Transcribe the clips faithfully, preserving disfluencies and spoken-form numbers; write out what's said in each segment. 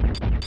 You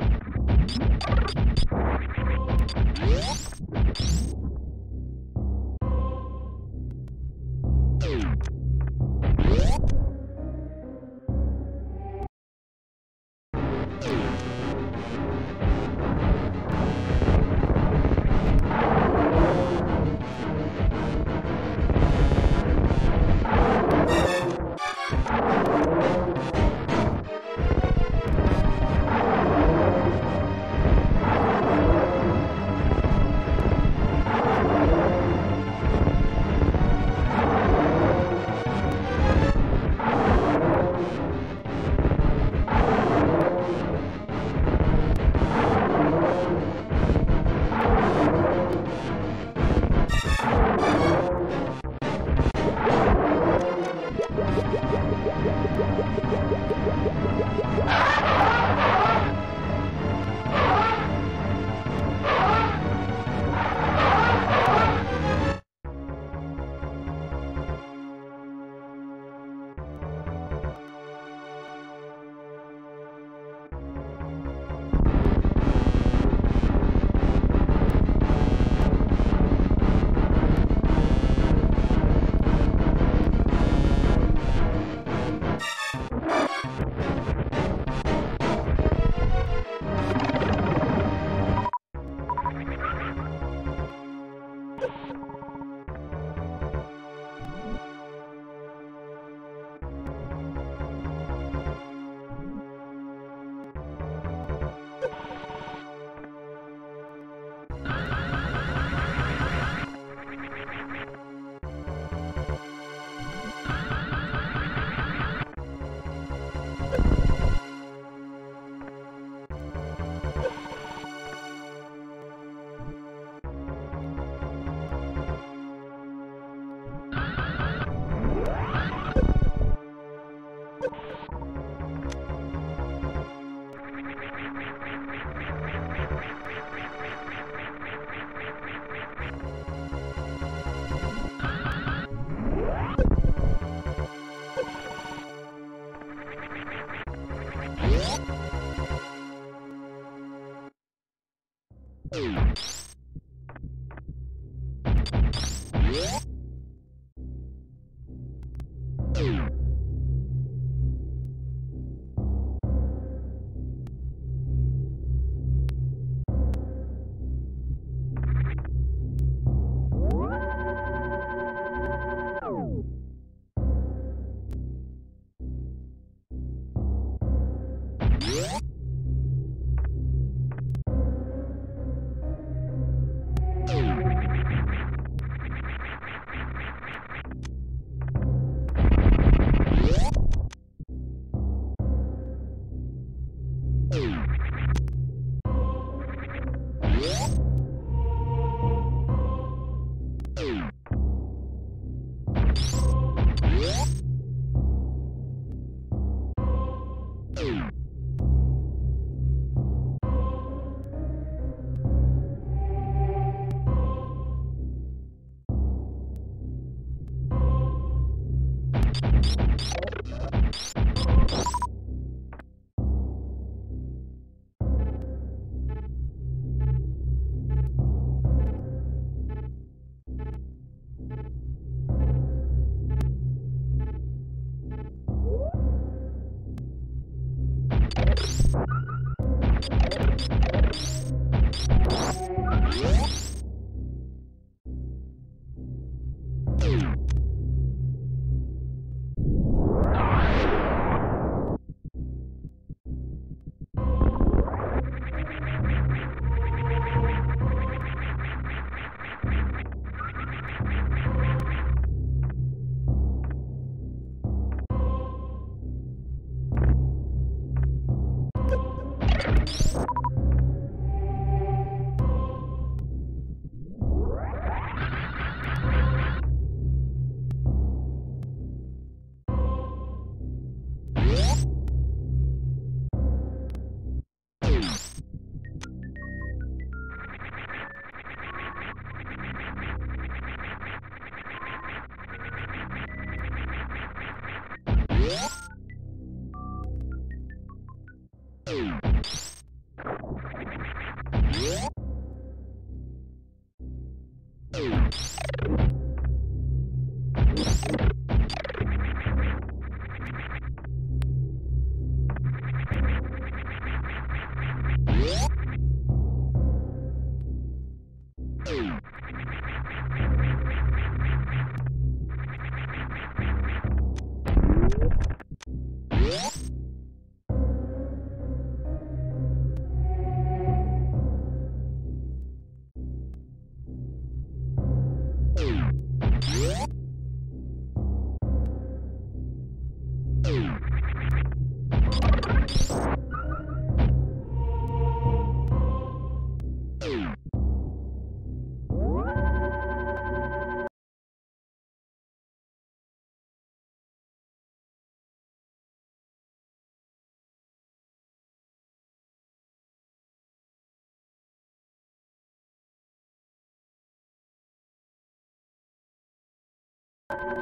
You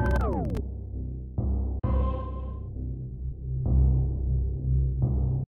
Oh!